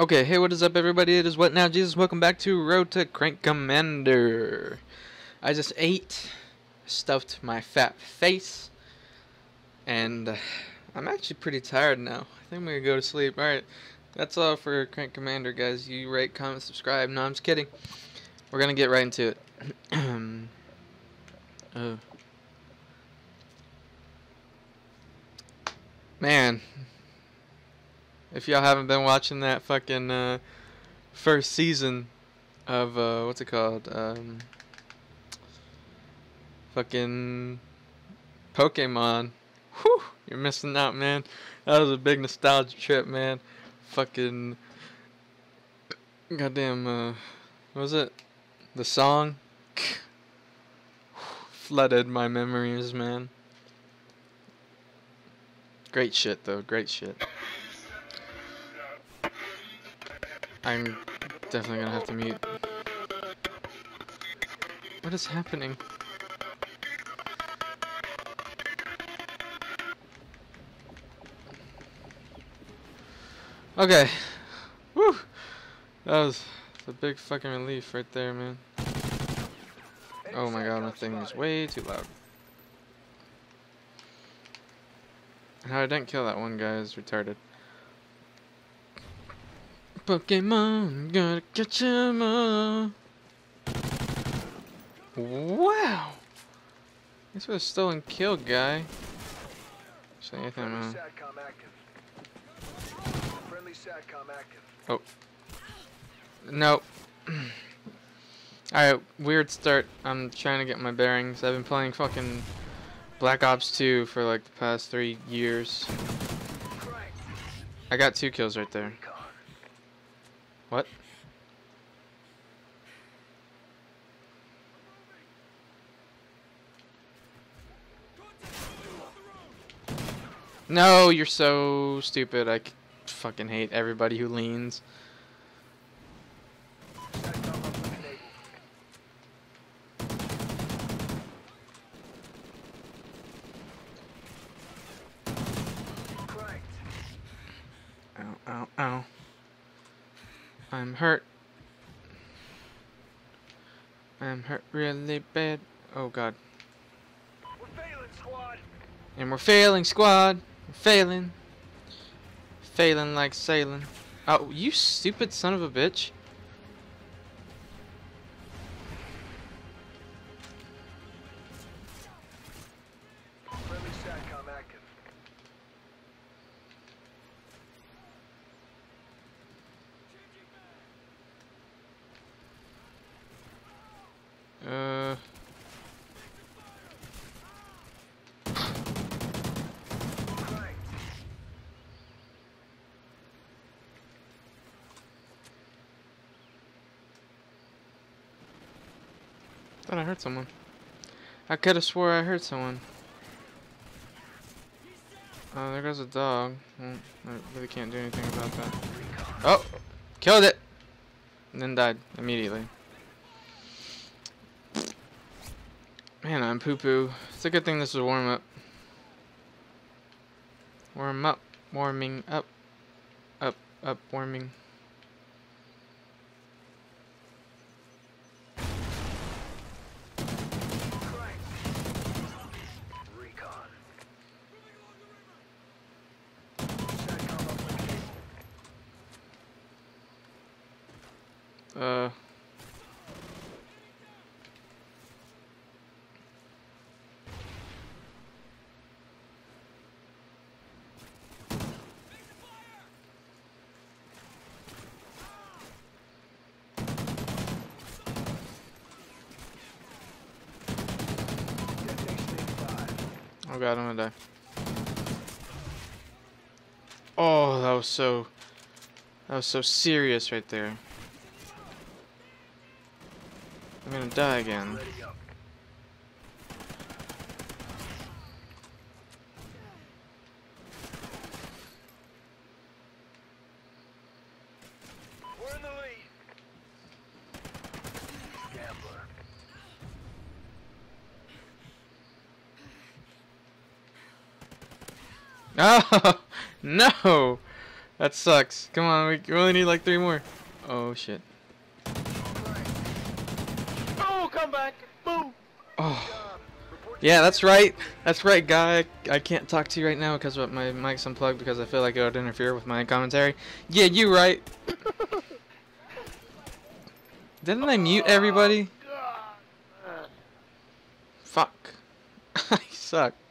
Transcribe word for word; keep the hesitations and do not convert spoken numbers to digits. Okay, hey, what is up, everybody? It is What Now Jesus. Welcome back to Road to Crank Commander. I just ate, stuffed my fat face, and uh, I'm actually pretty tired now. I think I'm gonna go to sleep. Alright, that's all for Crank Commander, guys. You rate, comment, subscribe. No, I'm just kidding. We're gonna get right into it. uh. Man. If y'all haven't been watching that fucking uh, first season of, uh, what's it called, um, fucking Pokemon, whew, you're missing out, man. That was a big nostalgia trip, man. Fucking, goddamn, uh, what was it? The song? Flooded my memories, man. Great shit, though, great shit. I'm definitely gonna have to mute. What is happening? Okay. Woo! That was a big fucking relief right there, man. Oh my god, my thing was way too loud. How I didn't kill that one guy is retarded. Pokemon, gotta catch 'em all. Wow! This was a stolen kill, guy. Say anything wrong. Oh. Nope. Alright, weird start. I'm trying to get my bearings. I've been playing fucking Black Ops two for like the past three years. I got two kills right there. What? No, you're so stupid. I fucking hate everybody who leans. Ow, ow, ow. I'm hurt. I'm hurt really bad. Oh god. We're failing, squad. And we're failing, squad. We're failing. Failing like sailing. Oh, you stupid son of a bitch. Uh. Thought I heard someone. I could have swore I heard someone. Oh, there goes a dog. Well, I really can't do anything about that. Oh, killed it, and then died immediately. Man, I'm poo-poo. It's a good thing this is a warm-up. Warm up. Warming up. Up, up, warming. Uh... Oh god, I'm gonna die. Oh, that was so... That was so serious right there. I'm gonna die again. We're in the lead. Gambler. Oh no! That sucks. Come on, we only need like three more. Oh shit. Oh, come back. Boom. Oh. Yeah, that's right. That's right, guy. I can't talk to you right now because my mic's unplugged because I feel like it would interfere with my commentary. Yeah, you right. Didn't I mute everybody? Fuck. I suck.